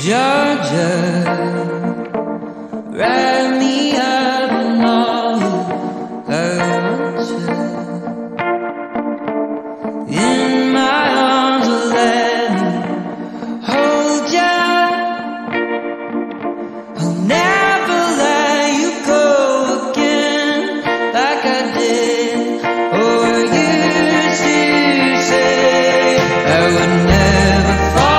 Georgia, wrap me up in all your luxury. In my arms, let me hold you. I'll never let you go again like I did. Or used to say I would never fall.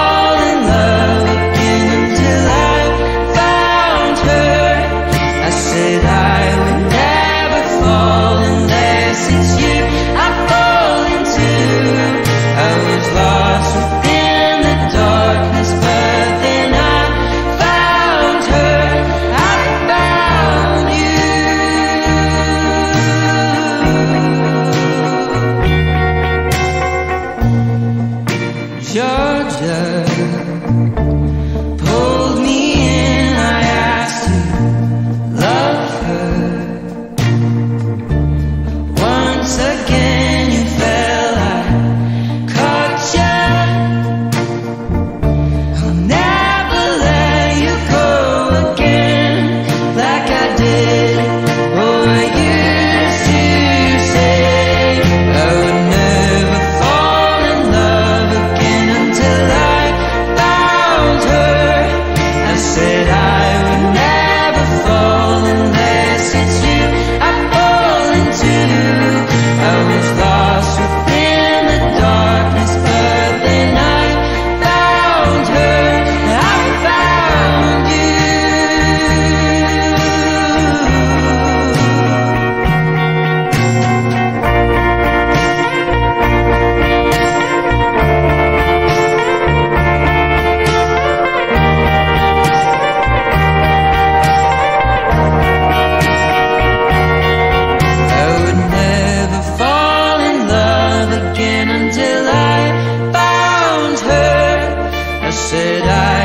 Georgia pulled me in, I asked to love her. Once again you fell, I caught you. I'll never let you go again like I did. Oh, I used to say I would never fall in love again until I found her. I said I would never fall unless it's you I fall into. I was lost within the darkness, but then I found her. I found I said I